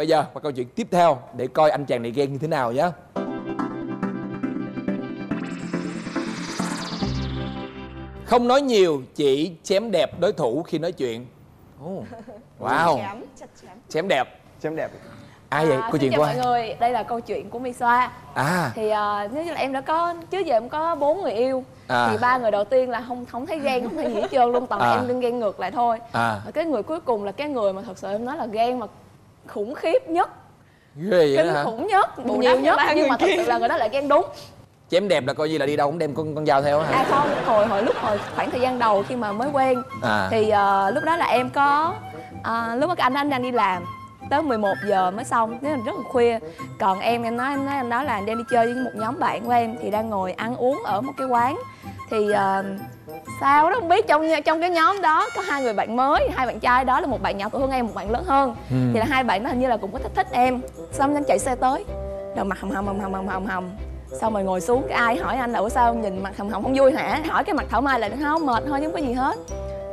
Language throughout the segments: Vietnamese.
bây giờ qua câu chuyện tiếp theo để coi anh chàng này ghen như thế nào nhé. Không nói nhiều, chỉ chém đẹp đối thủ khi nói chuyện. Wow. Chém đẹp. Chém đẹp. Ai vậy? Câu chuyện của ai? Mọi người, đây là câu chuyện của Misoa. Thì nếu như là em đã có, trước giờ em có 4 người yêu. Thì 3 người đầu tiên là không thấy ghen, không thấy gì hết trơn luôn. Toàn là em đương ghen ngược lại thôi. Và cái người cuối cùng là cái người mà thật sự em nói là ghen mà khủng khiếp nhất. Ghê vậy hả? Khủng nhất, nhiều nhất. Nhưng mà thật sự là người đó lại ghen đúng. Chém đẹp là coi như là đi đâu cũng đem con dao theo hả? À không, hồi khoảng thời gian đầu khi mà mới quen thì lúc đó là em có lúc đó anh đang đi làm tới 11 giờ mới xong, nên là rất là khuya. Còn em nói anh đó là anh đang đi chơi với một nhóm bạn của em thì đang ngồi ăn uống ở một cái quán. Thì sao đó không biết, trong cái nhóm đó có 2 người bạn mới, 2 bạn trai đó, là một bạn nhỏ tuổi hơn em, một bạn lớn hơn. Thì là 2 bạn đó hình như là cũng có thích em. Xong anh chạy xe tới, rồi mặt hồng. Xong rồi ngồi xuống, cái ai hỏi anh là ủa sao nhìn mặt hồng không vui hả? Hỏi cái mặt thảo mai là không, mệt thôi chứ không có gì hết.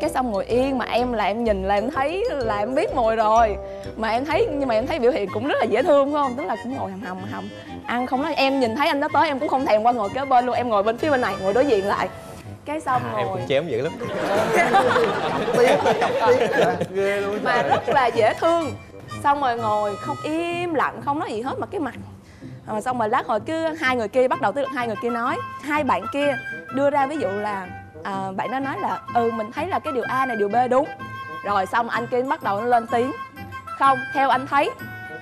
Cái xong ngồi yên, mà em nhìn là em thấy là em biết mùi rồi. Mà em thấy, nhưng mà em thấy biểu hiện cũng rất là dễ thương phải không? Tức là cũng ngồi hồng ăn không nói. Em nhìn thấy anh đó tới em cũng không thèm qua ngồi kế bên luôn, em ngồi bên phía bên này, ngồi đối diện lại. Cái xong rồi em cũng chém dữ lắm. Mà rất là dễ thương. Xong rồi ngồi không im lặng, không nói gì hết mà cái mặt. Mà xong rồi lát hồi cứ 2 người kia bắt đầu tới lượt 2 người kia nói. 2 bạn kia đưa ra ví dụ là bạn đó nói là mình thấy là cái điều A này điều B đúng. Rồi xong anh kia bắt đầu lên tiếng. Không, theo anh thấy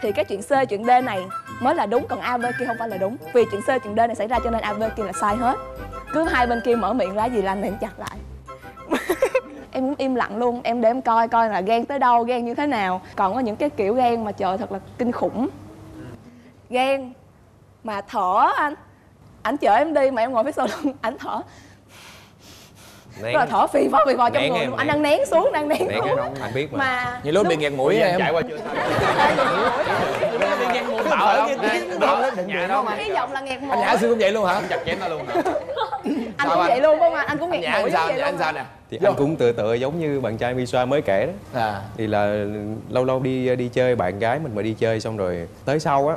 thì cái chuyện C chuyện D này mới là đúng, còn A B kia không phải là đúng. Vì chuyện C chuyện D này xảy ra cho nên A B kia là sai hết. Cứ 2 bên kia mở miệng là gì là anh này chặt lại. Em cũng im lặng luôn, em để em coi là ghen tới đâu, ghen như thế nào. Còn có những cái kiểu ghen mà trời thật là kinh khủng. Ghen mà thở, ảnh chở em đi mà em ngồi phía sau lưng ảnh thở. Nén. Rồi thở phì phò trong người luôn, anh đang nén xuống, anh biết mà. Như lúc đi nghẹt mũi em chạy qua chưa? Đi nghẹt mũi bảo không? Cái giọng là nghẹt mũi. Anh Nhã Sư cũng vậy luôn hả? Anh chặt chém nó luôn. Anh cũng vậy luôn không ạ? Anh cũng nghẹt mũi vậy luôn. Thì anh cũng tựa giống như bạn trai Misoa mới kể đó. Thì là lâu đi chơi, bạn gái mình mà đi chơi xong rồi tới sau á.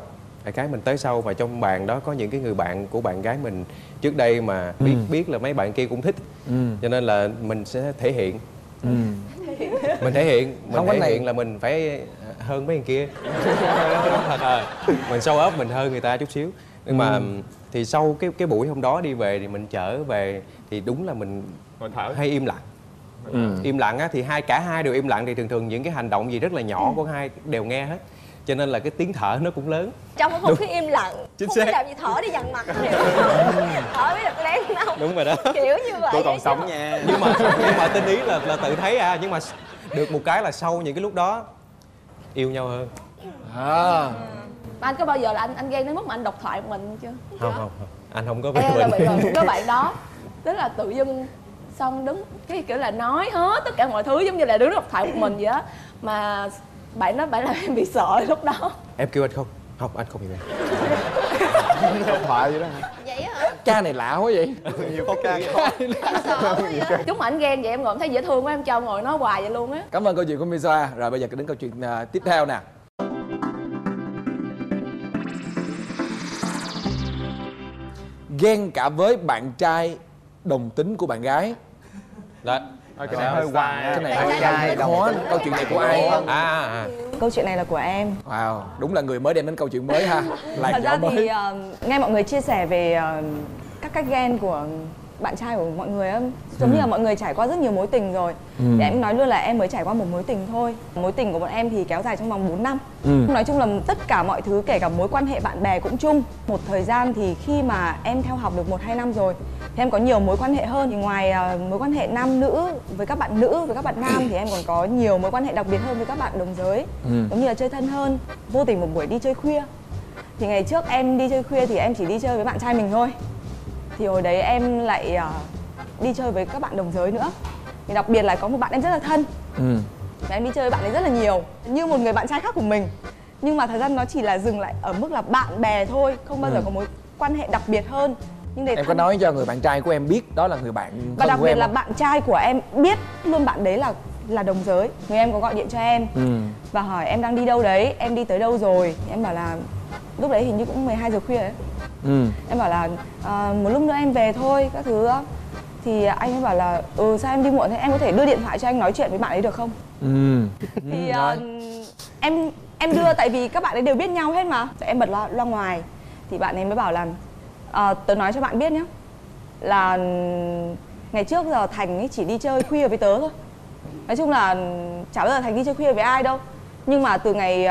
Cái mình tới sau mà trong bàn đó có những cái người bạn của bạn gái mình trước đây mà biết là mấy bạn kia cũng thích, cho nên là mình sẽ thể hiện, mình thể hiện là mình phải hơn mấy người kia. Mình show up mình hơn người ta chút xíu. Nhưng mà thì sau cái buổi hôm đó đi về thì mình trở về thì đúng là mình thở. Hay im lặng. Im lặng á, thì cả hai đều im lặng thì thường những cái hành động gì rất là nhỏ của hai đều nghe hết. Cho nên là cái tiếng thở nó cũng lớn. Trong cái không khí im lặng, không biết làm gì, thở đi dằn mặt. Thở biết được lén đâu. Đúng rồi đó. Kiểu như vậy. Tôi còn sống nha. Nhưng mà tin ý là tự thấy nhưng mà được một cái là sau những cái lúc đó yêu nhau hơn. Mà anh có bao giờ là anh ghen đến mức mà anh độc thoại một mình chưa? Không. Anh không có bị các bạn đó. Tức là tự dưng xong đứng cái kiểu là nói hết tất cả mọi thứ giống như là đứng độc thoại một mình vậy á. Mà bạn làm em bị sợ lúc đó. Em kêu anh không anh không hiểu em. Độc thoại vậy đó hả? Vậy hả? Ca này lạ quá vậy. Nhiều có ca không? Chúng mà anh ghen vậy em ngồi em thấy dễ thương quá em cho ngồi nói hoài vậy luôn á. Cảm ơn câu chuyện của Misoa. Rồi bây giờ đến câu chuyện tiếp theo nè. Ghen cả với bạn trai đồng tính của bạn gái. Đó. Cái này hơi hoài, cái này hơi khó. Câu chuyện này của ai? Câu chuyện này là của em. Wow, đúng là người mới đem đến câu chuyện mới ha. Thật ra thì nghe mọi người chia sẻ về các cách ghen của bạn trai của mọi người, giống như là mọi người trải qua rất nhiều mối tình rồi. Thì em nói luôn là em mới trải qua một mối tình thôi. Mối tình của bọn em thì kéo dài trong vòng 4 năm. Nói chung là tất cả mọi thứ, kể cả mối quan hệ bạn bè cũng chung. Một thời gian thì khi mà em theo học được 1-2 năm rồi thì em có nhiều mối quan hệ hơn. Thì ngoài mối quan hệ nam nữ, với các bạn nam thì em còn có nhiều mối quan hệ đặc biệt hơn với các bạn đồng giới. Giống như là chơi thân hơn. Vô tình một buổi đi chơi khuya. Thì ngày trước em đi chơi khuya thì em chỉ đi chơi với bạn trai mình thôi. Thì hồi đấy em lại đi chơi với các bạn đồng giới nữa. Thì đặc biệt là có một bạn em rất là thân. Và em đi chơi với bạn ấy rất là nhiều, như một người bạn trai khác của mình. Nhưng mà thời gian nó chỉ là dừng lại ở mức là bạn bè thôi, không bao giờ có mối quan hệ đặc biệt hơn. Nhưng để em có nói cho người bạn trai của em biết đó là người bạn thân của em. Và đặc biệt là bạn trai của em biết luôn bạn đấy là là đồng giới, người em có gọi điện cho em và hỏi em đang đi đâu đấy, em đi tới đâu rồi. Em bảo là lúc đấy hình như cũng 12 giờ khuya đấy. Em bảo là một lúc nữa em về thôi các thứ. Thì anh ấy bảo là sao em đi muộn thế, em có thể đưa điện thoại cho anh nói chuyện với bạn ấy được không? Thì em đưa, tại vì các bạn ấy đều biết nhau hết mà. Em bật loa ngoài thì bạn ấy mới bảo là tớ nói cho bạn biết nhé, là ngày trước giờ Thành ấy chỉ đi chơi khuya với tớ thôi. Nói chung là chả bao giờ Thành đi chơi khuya với ai đâu. Nhưng mà từ ngày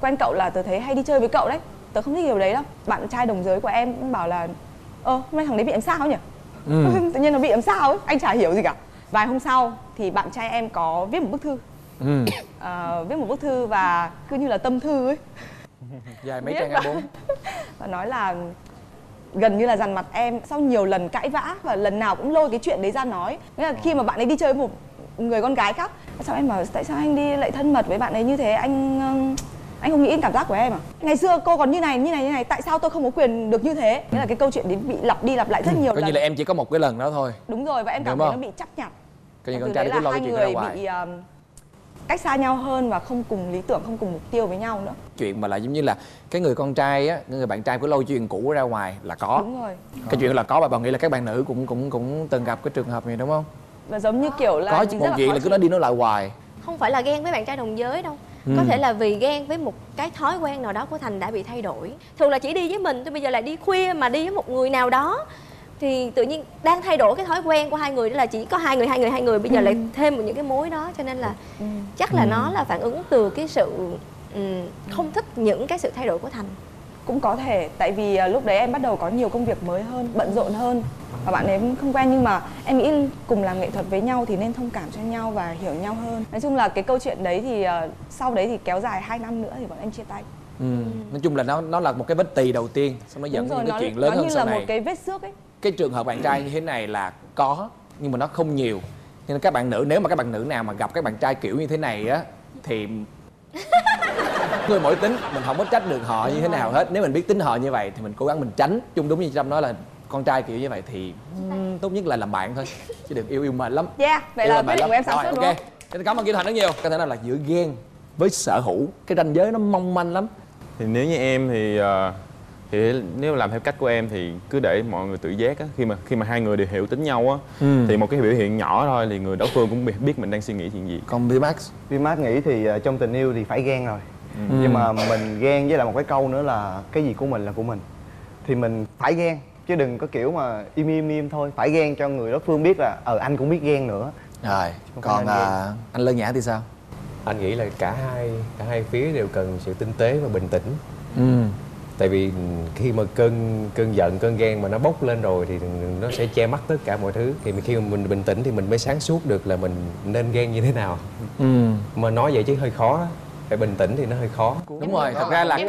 quen cậu là tớ thấy hay đi chơi với cậu đấy. Tớ không thích điều đấy đâu. Bạn trai đồng giới của em cũng bảo là hôm nay thằng đấy bị làm sao ấy nhỉ? Tự nhiên nó bị làm sao ấy, anh chả hiểu gì cả. Vài hôm sau thì bạn trai em có viết một bức thư. Viết một bức thư và cứ như là tâm thư ấy, dài mấy trang A4, và nói là gần như là dằn mặt em sau nhiều lần cãi vã và lần nào cũng lôi cái chuyện đấy ra nói. Nghĩa là khi mà bạn ấy đi chơi với một người con gái khác, sao em bảo tại sao anh đi lại thân mật với bạn ấy như thế, anh không nghĩ đến cảm giác của em à? Ngày xưa cô còn như này, tại sao tôi không có quyền được như thế? Nghĩa là cái câu chuyện đấy bị lặp đi lặp lại rất nhiều lần. Coi như là em chỉ có một cái lần đó thôi. Đúng rồi, và em cảm thấy nó bị chấp nhặt. Coi như con trai cứ lôi chuyện ra ngoài. Bị cách xa nhau hơn và không cùng lý tưởng, không cùng mục tiêu với nhau nữa. Chuyện mà là giống như là cái người con trai á, người bạn trai cứ lôi chuyện cũ ra ngoài là có. Đúng rồi. Cái chuyện là có, và bạn nghĩ là các bạn nữ cũng từng gặp cái trường hợp này đúng không? Và giống như kiểu là có một chuyện là cứ nói đi nói lại hoài. Không phải là ghen với bạn trai đồng giới đâu. Có thể là vì ghen với một cái thói quen nào đó của Thành đã bị thay đổi. Thường là chỉ đi với mình, bây giờ lại đi khuya mà đi với một người nào đó. Thì tự nhiên đang thay đổi cái thói quen của hai người, đó là chỉ có hai người, bây giờ lại thêm một những cái mối đó. Cho nên là chắc là nó là phản ứng từ cái sự không thích những cái sự thay đổi của Thành. Cũng có thể, tại vì lúc đấy em bắt đầu có nhiều công việc mới hơn, bận rộn hơn, và bạn ấy không quen. Nhưng mà em nghĩ cùng làm nghệ thuật với nhau thì nên thông cảm cho nhau và hiểu nhau hơn. Nói chung là cái câu chuyện đấy thì sau đấy thì kéo dài 2 năm nữa thì bọn em chia tay. Nói chung là nó là một cái vết tì đầu tiên, xong nó dẫn đến cái chuyện lớn hơn sau này. Nó như là một cái vết xước ấy. Cái trường hợp bạn trai như thế này là có, nhưng mà nó không nhiều. Nên các bạn nữ, nếu mà các bạn nữ nào mà gặp các bạn trai kiểu như thế này á thì người mỗi tính, mình không có trách được họ như thế nào hết. Nếu mình biết tính họ như vậy thì mình cố gắng mình tránh. Chung đúng như Trâm nói là con trai kiểu như vậy thì tốt nhất là làm bạn thôi, chứ đừng yêu mệt lắm. Vậy là quyết định của em sản xuất rồi. Cảm ơn Kim Thành rất nhiều. Có thể nào là giữa ghen với sở hữu, cái ranh giới nó mong manh lắm. Thì nếu như em thì nếu làm theo cách của em thì cứ để mọi người tự giác á. Khi mà hai người đều hiểu tính nhau á thì một cái biểu hiện nhỏ thôi thì người đối phương cũng biết mình đang suy nghĩ chuyện gì. Còn Bi Max, Bi Max nghĩ thì trong tình yêu thì phải ghen rồi. Nhưng mà mình ghen với lại một cái câu nữa là cái gì của mình là của mình, thì mình phải ghen chứ đừng có kiểu mà im thôi. Phải ghen cho người đối phương biết là anh cũng biết ghen nữa. Rồi còn anh Lân Nhã thì sao? Anh nghĩ là cả hai phía đều cần sự tinh tế và bình tĩnh. Tại vì khi mà cơn giận, cơn ghen mà nó bốc lên rồi thì nó sẽ che mắt tất cả mọi thứ. Thì khi mà mình bình tĩnh thì mình mới sáng suốt được là mình nên ghen như thế nào. Mà nói vậy chứ hơi khó đó. Phải bình tĩnh thì nó hơi khó. Đúng rồi, thật ra là cái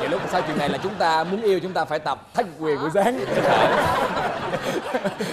nhiều lúc sau chuyện này là chúng ta muốn yêu chúng ta phải tập thách quyền buổi sáng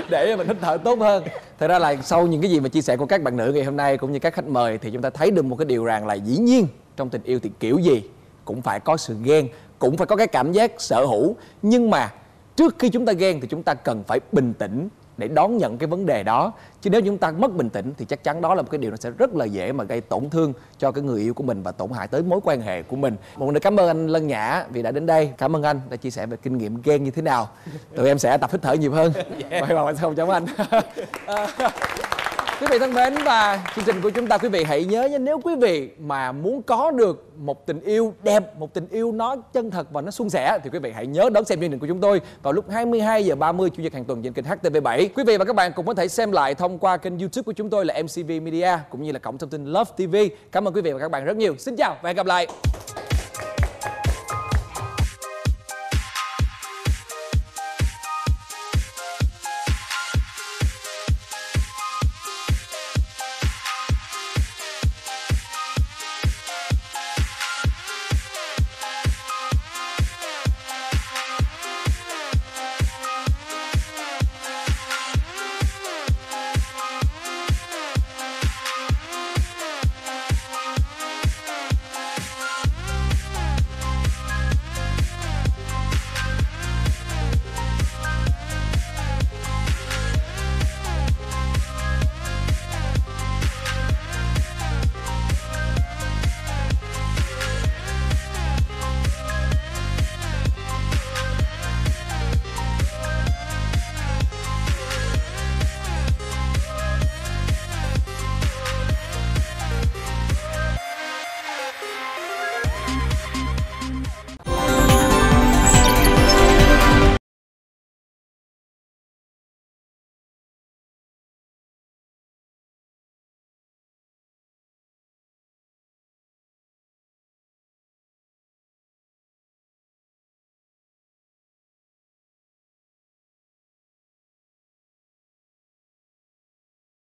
để mình hít thở tốt hơn. Thật ra là sau những cái gì mà chia sẻ của các bạn nữ ngày hôm nay cũng như các khách mời thì chúng ta thấy được một cái điều rằng là dĩ nhiên trong tình yêu thì kiểu gì cũng phải có sự ghen, cũng phải có cái cảm giác sở hữu. Nhưng mà trước khi chúng ta ghen thì chúng ta cần phải bình tĩnh để đón nhận cái vấn đề đó. Chứ nếu chúng ta mất bình tĩnh thì chắc chắn đó là một cái điều nó sẽ rất là dễ mà gây tổn thương cho cái người yêu của mình và tổn hại tới mối quan hệ của mình. Một lần nữa cảm ơn anh Lân Nhã vì đã đến đây. Cảm ơn anh đã chia sẻ về kinh nghiệm ghen như thế nào. Tụi em sẽ tập hít thở nhiều hơn. Vậy mà không chấm anh. Quý vị thân mến, và chương trình của chúng ta, quý vị hãy nhớ nha, nếu quý vị mà muốn có được một tình yêu đẹp, một tình yêu nó chân thật và nó suôn sẻ thì quý vị hãy nhớ đón xem chương trình của chúng tôi vào lúc 22h30 chủ nhật hàng tuần trên kênh HTV7. Quý vị và các bạn cũng có thể xem lại thông qua kênh YouTube của chúng tôi là MCV Media cũng như là cổng thông tin Love TV. Cảm ơn quý vị và các bạn rất nhiều. Xin chào và hẹn gặp lại.